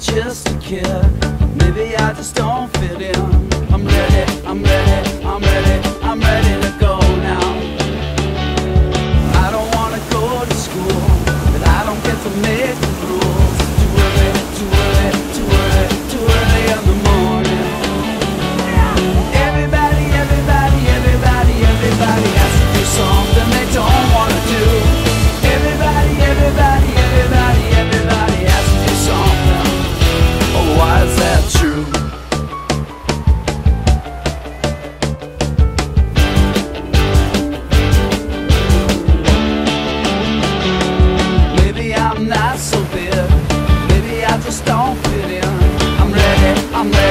just a kid. Maybe I just don't fit in. I'm ready, I'm ready, I'm ready, I'm ready to go now. I don't wanna go to school, but I don't get to make the rules. Too early, too early, too early, too early in the morning. Everybody, everybody, everybody, everybody has to do something they don't wanna do. Everybody, everybody, everybody, everybody has to do something. Oh, why is that true? Maybe I just don't fit in. I'm ready, I'm ready.